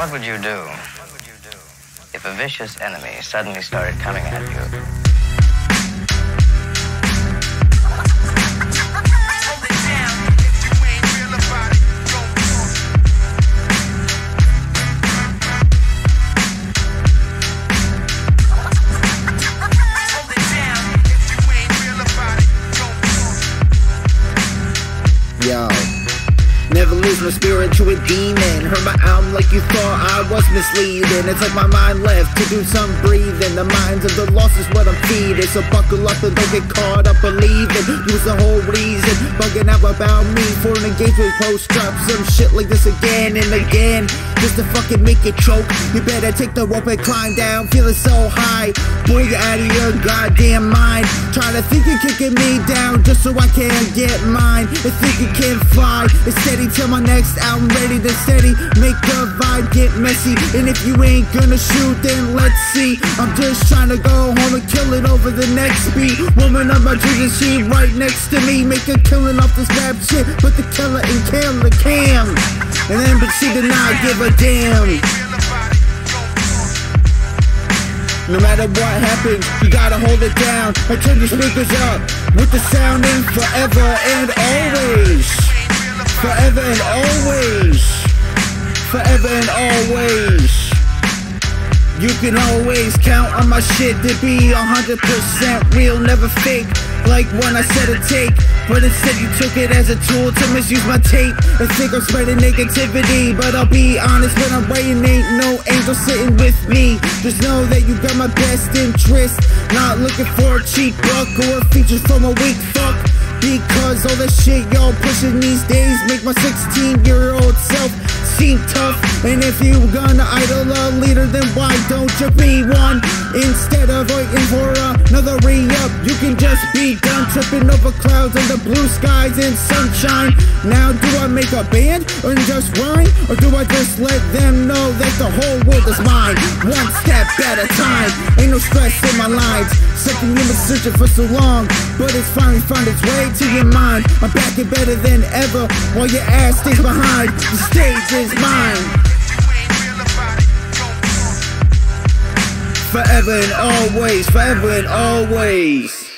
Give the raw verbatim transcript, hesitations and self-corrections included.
What would you do if a vicious enemy suddenly started coming at you? Never lose my spirit to a demon. Hurt my album like you thought I was misleading. It's like my mind left to do some breathing. The minds of the lost is what I'm feeding. So buckle up and don't get caught up believing. Lose the whole reason, bugging out about me. Foreign engagement post-up, some shit like this again and again, just to fucking make it choke. You better take the rope and climb down, feeling so high. Boy, you're out of your goddamn mind. Try to think you're kicking me down just so I can't get mine. And think you can't fly, instead till my next album, ready to steady, make the vibe get messy. And if you ain't gonna shoot, then let's see. I'm just trying to go home and kill it over the next beat. Woman on my Jesus, she right next to me, make a killing off this rap shit. Put the killer in Kelekam, and then but she did not give a damn. No matter what happens, you gotta hold it down. I turn the speakers up with the sound in forever and always. Forever and always, forever and always. You can always count on my shit to be one hundred percent real, never fake. Like when I said a take, but instead you took it as a tool to misuse my tape. I think I'm spreading negativity, but I'll be honest, when I'm writing ain't no angel sitting with me. Just know that you got my best interest, not looking for a cheap buck or features from a weak fuck. Because all the shit y'all pushing these days make my sixteen year old self seem tough. And if you gonna idol a leader, then why don't you be one? Instead of waiting for another re-up, you can just be done tripping over clouds and the blue skies and sunshine. Now do I make a band and just rhyme? Or do I just let them know that the whole world is mine? One step at a time, ain't no stress in my lines. Something you've been searching for so long, but it's finally found its way to your mind. I'm back and better than ever, while your ass stays behind. The stage is mine. Forever and always, forever and always.